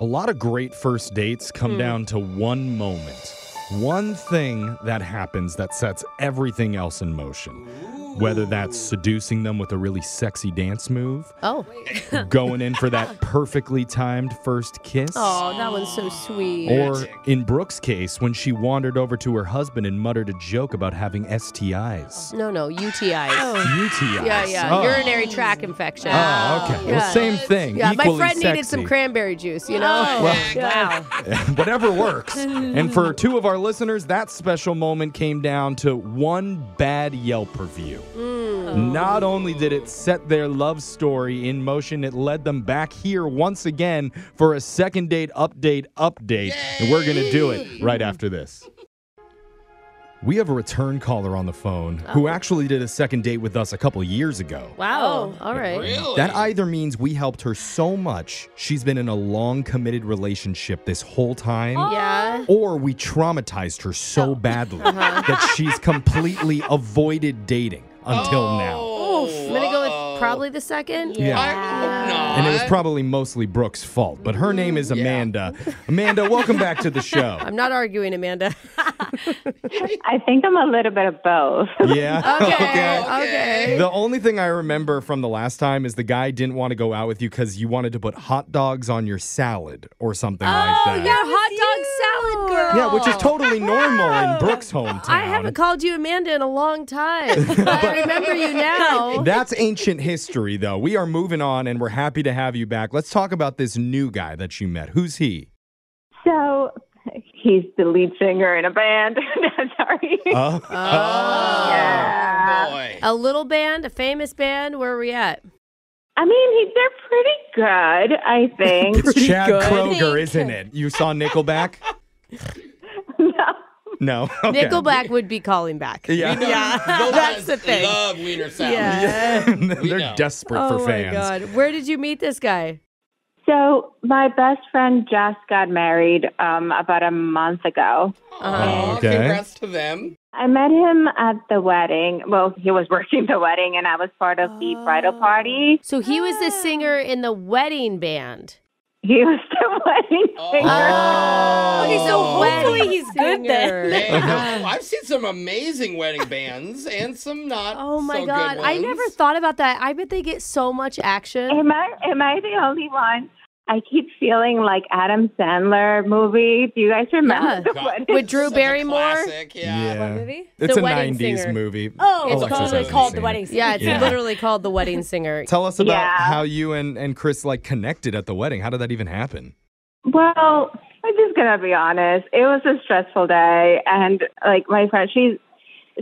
A lot of great first dates come down to one moment. One thing that happens that sets everything else in motion. Whether that's seducing them with a really sexy dance move. Oh. Going in for that perfectly timed first kiss. Oh, that one's so sweet. Or in Brooke's case, when she wandered over to her husband and muttered a joke about having STIs. No, UTIs. Oh. UTIs. Yeah. Oh. Urinary tract infection. Oh, okay. Yeah. Well, same thing. Yeah, my friend needed some cranberry juice, you know? Oh. Well, wow. Whatever works. And for two of our listeners, that special moment came down to one bad Yelp review. Not only did it set their love story in motion, it led them back here once again for a second date update. Yay! And we're going to do it right after this. We have a return caller on the phone who actually did a second date with us a couple years ago. Wow. All right. Really? That either means we helped her so much she's been in a long committed relationship this whole time. Yeah. Or we traumatized her so badly that she's completely avoided dating until now. I'm going to go with probably the second. Yeah. And it was probably mostly Brooke's fault, but her name is Amanda. Yeah. Amanda, welcome back to the show. I'm not arguing, Amanda. I think I'm a little bit of both. Yeah? Okay. The only thing I remember from the last time is the guy didn't want to go out with you because you wanted to put hot dogs on your salad or something like that. Oh, you're a hot dog salad girl. Yeah, which is totally normal in Brooke's hometown. I haven't called you Amanda in a long time. But I remember you now. That's ancient history, though. We are moving on, and we're happy to have you back. Let's talk about this new guy that you met. Who's he? So... he's the lead singer in a band. Sorry. Boy. A little band, a famous band. Where are we at? I mean, they're pretty good, I think. It's Chad Kroger, isn't it? You saw Nickelback? No. Okay. Nickelback would be calling back. Yeah. That's the thing. Love wiener salad. Yeah. They're desperate for fans. Oh, my God. Where did you meet this guy? So my best friend just got married about a month ago. Oh, okay. Congrats to them. I met him at the wedding. Well, he was working the wedding, and I was part of the bridal party. So he was the singer in the wedding band. He was the wedding singer. Oh, he's a wedding singer. Good then. Man, I've seen some amazing wedding bands and some not. Oh my God, I never thought about that. I bet they get so much action. Am I the only one? I keep feeling like Adam Sandler movie. Do you guys remember the wedding? With Drew Barrymore? Classic, yeah. What movie? It's a 90s movie. Oh, it's literally called The Wedding Singer. Yeah, it's literally called The Wedding Singer. Tell us about how you and Chris connected at the wedding. How did that even happen? Well, I'm just going to be honest. It was a stressful day. And my friend, she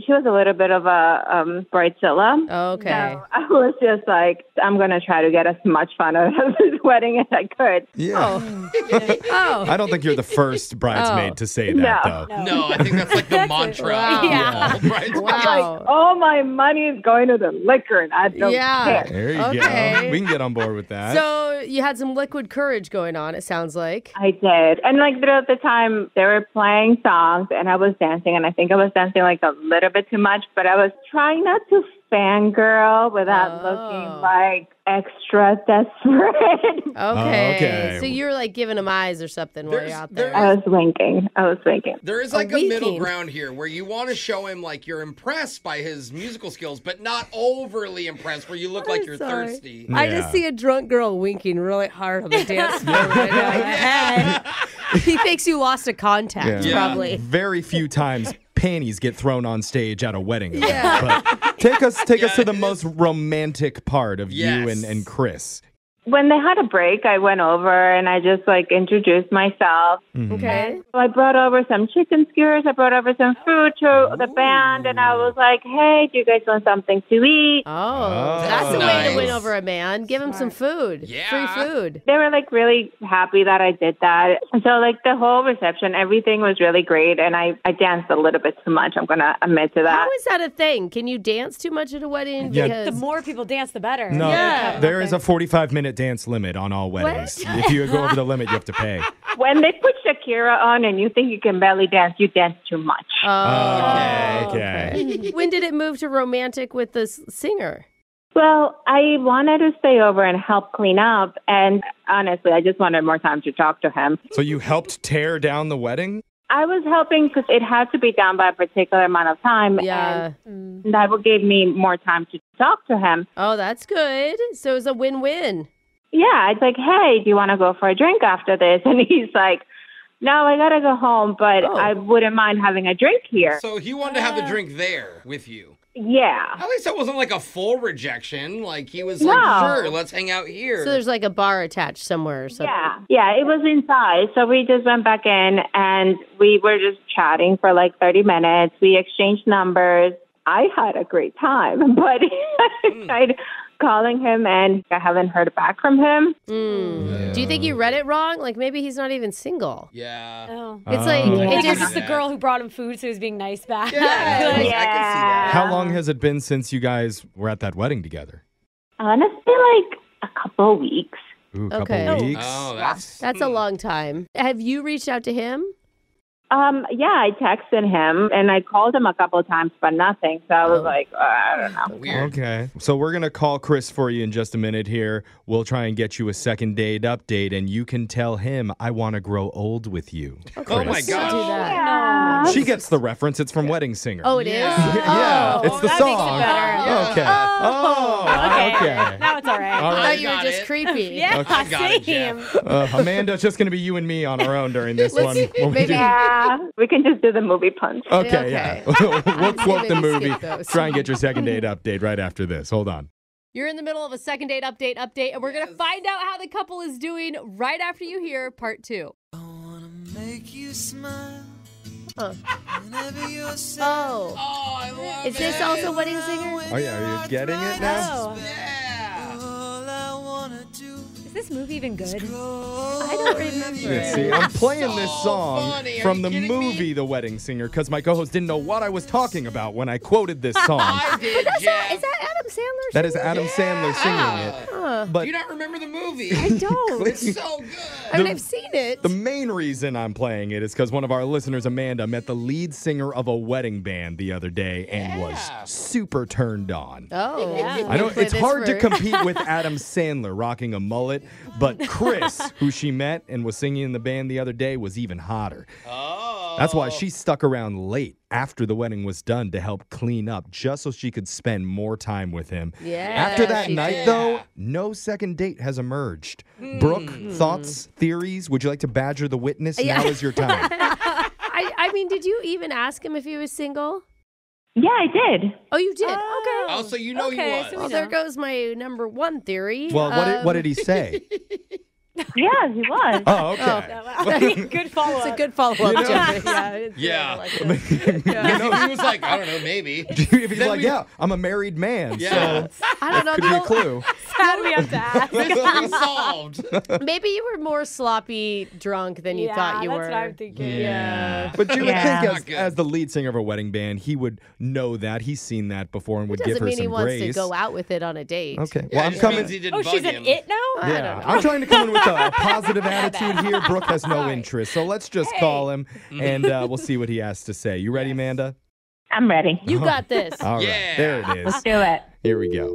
was a little bit of a bridezilla. Okay. So I was just like, I'm going to try to get as much fun out of this wedding as I could. Yeah. Oh. I don't think you're the first bridesmaid to say that, though. No, I think that's the mantra. Wow. Yeah. Wow. All my money is going to the liquor, and I don't care. There you go. We can get on board with that. So you had some liquid courage going on, it sounds like. I did. And throughout the time, they were playing songs, and I was dancing, and I think I was dancing a little bit too much, but I was trying not to fangirl without looking extra desperate. Okay. So you were giving them eyes or something while you're out there. I was winking. There is a middle ground here where you want to show him you're impressed by his musical skills, but not overly impressed where you look like you're thirsty. Yeah. I just see a drunk girl winking really hard on the dance floor right now. Yeah. He thinks you lost a contact, probably. Very few times panties get thrown on stage at a wedding event. Yeah. But take us to the most romantic part of you and Chris. When they had a break, I went over and I just introduced myself. Mm-hmm. Okay. So I brought over some chicken skewers. I brought over some food to the band, and I was like, "Hey, do you guys want something to eat?" Oh, that's the way to win over a man. Give him some food. Yeah. Free food. They were really happy that I did that. So the whole reception, everything was really great, and I danced a little bit too much. I'm gonna admit to that. How is that a thing? Can you dance too much at a wedding? Yeah. Because the more people dance, the better. No, there is a 45-minute dance limit on all weddings. What? If you go over the limit, you have to pay. When they put Shakira on and you think you can belly dance, you dance too much. Okay. When did it move to romantic with the singer? Well, I wanted to stay over and help clean up. And honestly, I just wanted more time to talk to him. So you helped tear down the wedding? I was helping because it had to be done by a particular amount of time. Yeah. And that gave me more time to talk to him. Oh, that's good. So it was a win-win. Yeah. It's like, hey, do you want to go for a drink after this? And he's like, no, I got to go home, but I wouldn't mind having a drink here. So he wanted to have a drink there with you. Yeah. At least it wasn't like a full rejection. Like he was like, sure, let's hang out here. So there's like a bar attached somewhere or something. Yeah. Yeah, it was inside. So we just went back in and we were just chatting for like 30 minutes. We exchanged numbers. I had a great time, but I tried calling him and I haven't heard back from him. Mm. Yeah. Do you think you read it wrong? Like maybe he's not even single. Yeah. Oh. It's like, it just is the girl who brought him food, so he's being nice back. Yeah. Like, yeah. I can see that. How long has it been since you guys were at that wedding together? Honestly, like a couple of weeks. Ooh, couple weeks. Oh, that's a long time. Have you reached out to him? Yeah, I texted him, and I called him a couple of times, but nothing. So I was like, I don't know. Weird. Okay. So we're going to call Chris for you in just a minute here. We'll try and get you a second date update, and you can tell him, I want to grow old with you. Okay. Oh, my gosh. Yeah. She gets the reference. It's from Wedding Singer. Oh, it is? Yeah. Oh, it's the song. That makes it better. Okay. Now it's all right. I thought you were just creepy. Yeah, okay. Same. Amanda, it's just going to be you and me on our own during this one. Maybe. We can just do the movie punch. Okay, yeah. We'll quote the movie. Try and get your second date update right after this. Hold on. You're in the middle of a second date update, and we're going to find out how the couple is doing right after you hear part two. I want to make you smile. Oh. Oh, I love it. Is this also Wedding Singer? Oh, yeah. Are you getting it now? Yeah. Is this movie even good? I don't remember. Yeah, see, I'm playing this song from the movie The Wedding Singer because my co-host didn't know what I was talking about when I quoted this song. I did, Jeff. Is that Adam Sandler? That is Adam Sandler singing it. But do you not remember the movie? I don't. It's so good. I mean, I've seen it. The main reason I'm playing it is because one of our listeners, Amanda, met the lead singer of a wedding band the other day and was super turned on. Oh, yeah. I know it's hard to compete with Adam Sandler rocking a mullet. But Chris, who she met and was singing in the band the other day, was even hotter. Oh. That's why she stuck around late after the wedding was done to help clean up just so she could spend more time with him. Yeah, after that night, though, no second date has emerged. Mm. Brooke, thoughts, theories? Would you like to badger the witness? Yeah. Now is your time. I mean, did you even ask him if he was single? Yeah, I did. Oh, you did? Oh. Okay. Oh, so you know he was. So there goes my number one theory. Well, what did he say? Yeah, he was. Oh, okay. Good follow-up. It's a good follow-up, Jeffrey. You know, he was like, I don't know, maybe. If he's like, I'm a married man, so I don't know. Could be a clue. Sad we have to ask. Mystery solved. Maybe you were more sloppy drunk than you thought you were. That's what I'm thinking. Yeah. But you would think as the lead singer of a wedding band, he would know that. He's seen that before and would give her some grace. Doesn't mean he wants to go out with it on a date. Okay. Well, I'm coming. Oh, she's an it now? I don't know. I'm trying to come in with a positive attitude here. Brooke has no interest. So let's just call him and we'll see what he has to say. You ready, Amanda? I'm ready. You got this. All right. Yeah. There it is. Let's do it. Here we go.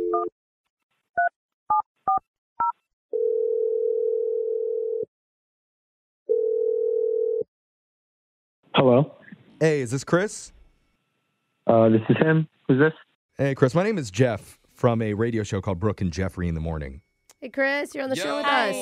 Hello. Hey, is this Chris? This is him. Who's this? Hey, Chris. My name is Jeff from a radio show called Brooke and Jeffrey in the Morning. Hey, Chris, you're on the show with us.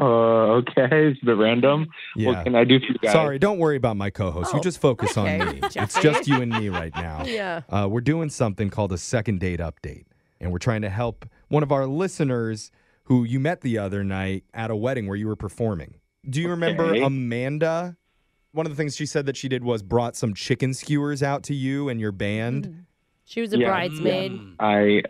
Okay, it's a bit random. Yeah. What can I do for you guys? Sorry, don't worry about my co-host. You just focus on me. It's just you and me right now. We're doing something called a second date update, and we're trying to help one of our listeners who you met the other night at a wedding where you were performing. Do you remember Amanda? One of the things she said that she did was brought some chicken skewers out to you and your band. Mm. She was a bridesmaid. I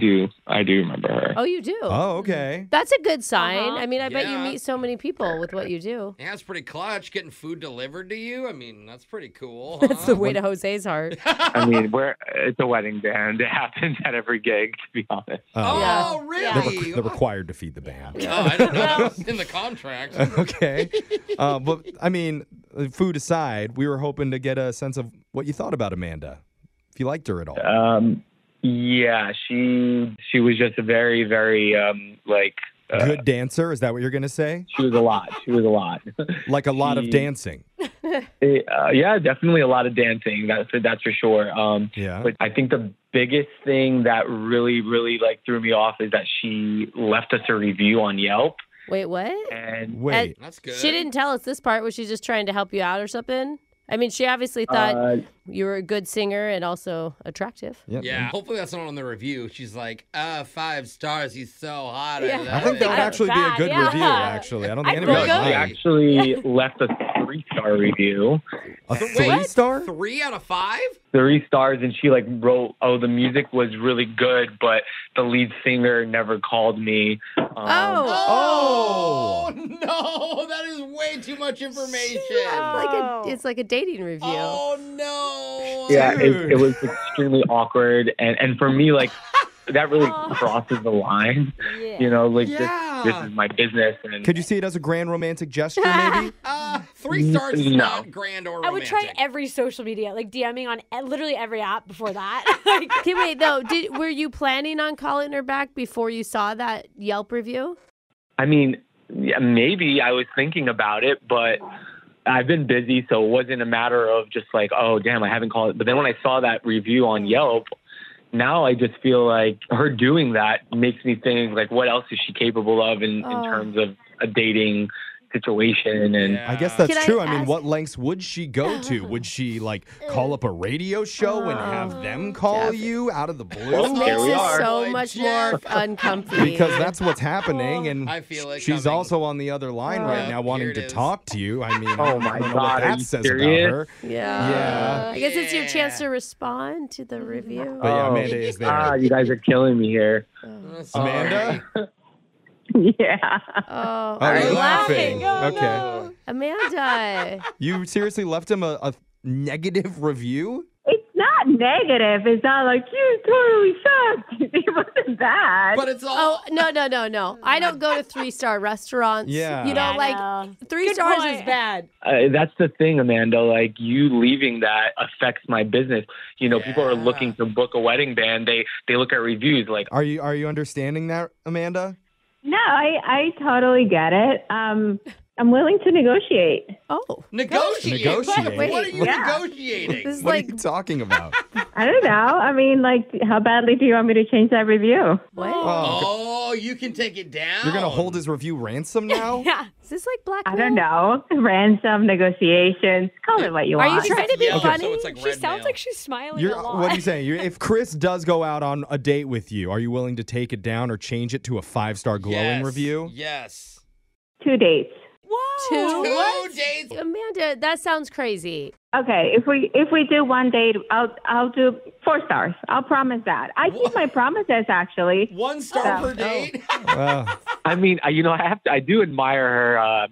do remember her. Oh, you do? Oh, okay. That's a good sign. I mean, I bet you meet so many people with what you do. Yeah, it's pretty clutch getting food delivered to you. I mean, that's pretty cool. Huh? That's the way to Jose's heart. I mean, it's a wedding band. It happens at every gig, to be honest. Really? They're required to feed the band. Oh, I don't know. That was in the contract. Okay. But, I mean, food aside, we were hoping to get a sense of what you thought about Amanda. If you liked her at all. Yeah, she was just a very, very good dancer. Is that what you're going to say? She was a lot. Like a lot of dancing. Yeah, definitely a lot of dancing. That's for sure. Yeah. But I think the biggest thing that really, really threw me off is that she left us a review on Yelp. Wait, what? And wait, that's good. She didn't tell us this part. Was she just trying to help you out or something? I mean, she obviously thought you were a good singer and also attractive. Yep. Yeah, hopefully that's not on the review. She's like, 5 stars, he's so hot. Yeah. I think that would actually be a good review, actually. I don't think anybody would. She actually left a 3-star review. A 3-star? 3 out of 5? 3 stars, and she wrote, oh, the music was really good, but the lead singer never called me. No, that is way too much information. It's like a dating review. Oh, no. Yeah, it was extremely awkward. And for me, that really crosses the line. Yeah. You know, this is my business. And could you see it as a grand romantic gesture, maybe? 3 stars is not grand or romantic. I would try every social media, DMing on literally every app before that. Okay, wait, though. Were you planning on calling her back before you saw that Yelp review? I mean, yeah, maybe I was thinking about it, but I've been busy, so it wasn't a matter of just oh, damn, I haven't called it. But then when I saw that review on Yelp, now I just feel like her doing that makes me think, what else is she capable of in terms of a dating situation? And I guess that's true. I mean, what lengths would she go to? Would she, call up a radio show and have them call you out of the blue? Well, this is so much more uncomfortable. Because that's what's happening, and I feel she's also on the other line right now wanting to talk to you. I mean, oh my God, what that says serious? About her. Yeah. I guess it's your chance to respond to the review. But yeah, Amanda is there. You guys are killing me here. Amanda? Yeah. Oh, you're laughing. Oh, okay. No. Amanda. You seriously left him a negative review? It's not negative. It's not you totally sucked. It wasn't bad. But it's all. Oh, no. I don't go to 3-star restaurants. Yeah. You know, three Good stars point. Is bad. That's the thing, Amanda. You leaving that affects my business. You know, people are looking to book a wedding band. They look at reviews. Are you understanding that, Amanda? No, I totally get it. I'm willing to negotiate. Oh. Negotiate? Wait, what are you negotiating? What are you talking about? I don't know. I mean, how badly do you want me to change that review? What? Oh, you can take it down? You're going to hold his review ransom now? Yeah. Is this blackmail? I don't know. Ransom, negotiations. Call it what you want. Are you trying to be funny? So she sounds like she's smiling a lot. What are you saying? If Chris does go out on a date with you, are you willing to take it down or change it to a 5-star glowing review? Yes. 2 dates. Whoa. Two dates. Amanda, that sounds crazy. Okay, if we do 1 date, I'll do 4 stars. I'll promise that. I keep my promises, actually. 1 star per date. I mean, I do admire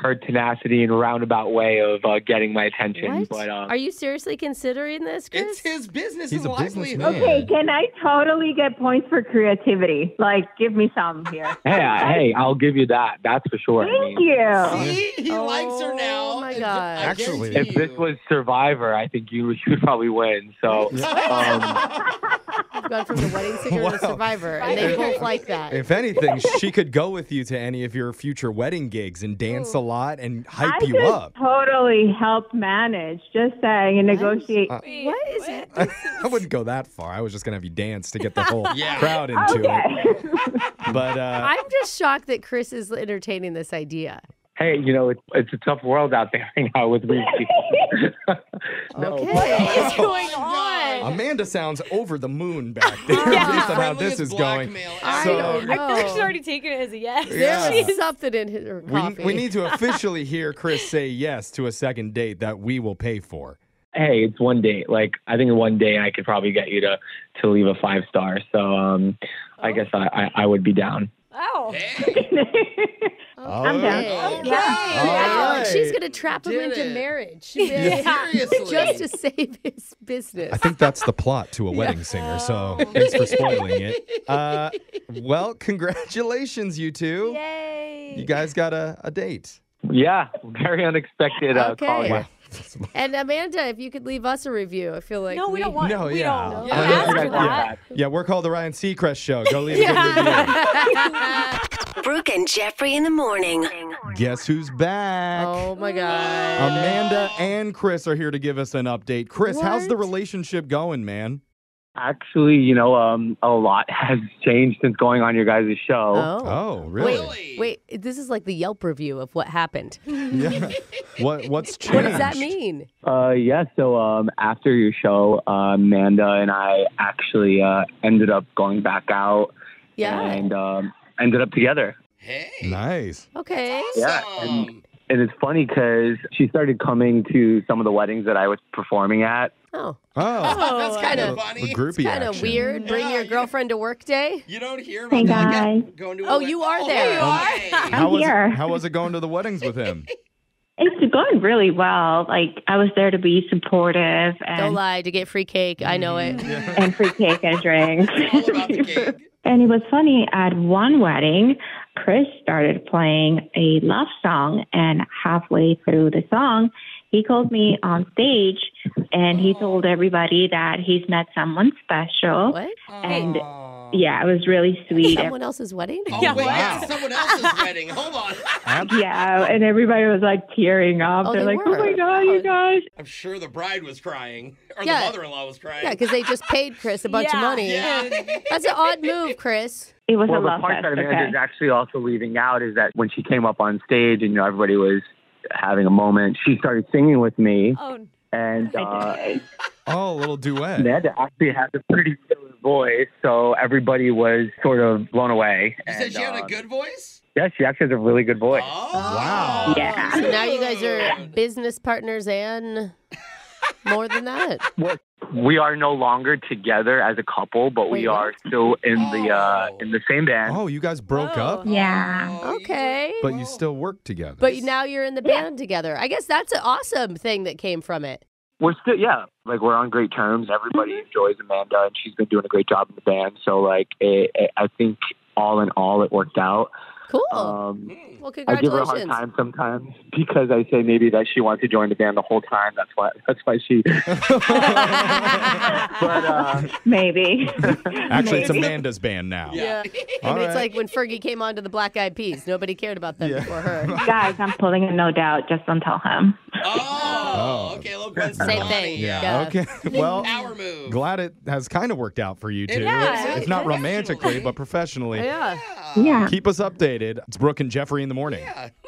her tenacity and roundabout way of getting my attention. What? But are you seriously considering this, Chris? It's his business. He's a businessman. Okay, can I totally get points for creativity? Give me some here. Hey, I'll give you that. That's for sure. Thank you. See, he likes her now. Oh my God! Actually, if this was Survivor, I think you would probably win. So. I've gone from The Wedding Singer to Survivor, and they both like that. If anything, she could go with you to any of your future wedding gigs and dance a lot and hype you up. I could totally help manage, just saying, and negotiate. What is it? I wouldn't go that far. I was just going to have you dance to get the whole crowd into it. But I'm just shocked that Chris is entertaining this idea. Hey, it's a tough world out there right now with me. What is going on? Amanda sounds over the moon back there. Based on how this is going. I feel like she's already taken it as a yes. Yeah. She's something in her coffee. We need to officially hear Chris say yes to a second date that we will pay for. Hey, it's 1 date. I think in 1 day I could probably get you to leave a 5-star. So I guess I would be down. Oh. I'm down. Okay. Right. She's going to trap him into marriage. Seriously. Just to save his business. I think that's the plot to A Wedding Singer, so thanks for spoiling it. Well, congratulations, you two. Yay. You guys got a date. Yeah, very unexpected call. And Amanda, if you could leave us a review, I feel like we don't want. No, we don't. Yeah, we're called the Ryan Seacrest Show. Go leave a review. Brooke and Jeffrey in the morning. Guess who's back? Oh my God! Amanda and Chris are here to give us an update. Chris, how's the relationship going, man? Actually, you know, a lot has changed since going on your guys' show. Oh, really? Wait, this is like the Yelp review of what happened. Yeah. What's changed? What does that mean? So after your show, Amanda and I actually ended up going back out and ended up together. Hey. Nice. Okay. Awesome. Yeah. And it's funny because she started coming to some of the weddings that I was performing at. Oh, that's kind of funny. It's kind of weird. Bring your girlfriend to work day. You don't hear about that. Going to a wedding. You are there. I'm here. How was it going to the weddings with him? It's going really well. Like, I was there to be supportive. And don't lie, to get free cake. I know it. Yeah. And free cake and drinks. All about the cake. And it was funny, at one wedding, Chris started playing a love song, and halfway through the song, he called me on stage, and he told everybody that he's met someone special. What? And yeah, it was really sweet. Someone else's wedding? Oh, yeah. Wow. Someone else's wedding. Hold on. Yeah, and everybody was like tearing up. They're like, oh my God, you guys. I'm sure the bride was crying, or the mother-in-law was crying. Yeah, because they just paid Chris a bunch of money. Yeah. That's an odd move, Chris. It was a love fest. The part that Amanda is actually also leaving out is that when she came up on stage and, you know, everybody was having a moment, she started singing with me. Oh. And a little duet. Amanda actually has a pretty silly voice, so everybody was sort of blown away. You said she had a good voice? Yeah, she actually has a really good voice. Oh. Wow. Yeah. So now you guys are business partners and more than that. Well, we are no longer together as a couple, but we are still in the same band. Oh, you guys broke up? Yeah. Okay. But you still work together. But now you're in the band together. I guess that's an awesome thing that came from it. We're still, like, we're on great terms. Everybody enjoys Amanda, and she's been doing a great job in the band. So, like, I think all in all, it worked out. Cool. Well, congratulations. I give her a hard time sometimes because I say maybe that she wants to join the band the whole time. That's why she. But maybe. Actually, it's Amanda's band now. Yeah. Maybe it's like when Fergie came on to the Black Eyed Peas. Nobody cared about them before her. Guys, I'm pulling a No Doubt. Just don't tell him. Oh. Okay. Same thing. Yeah. Okay. Well, power move. Glad it has kind of worked out for you two. Yeah. It's not romantically, but professionally. Yeah. Keep us updated. It's Brooke and Jeffrey in the morning. Yeah.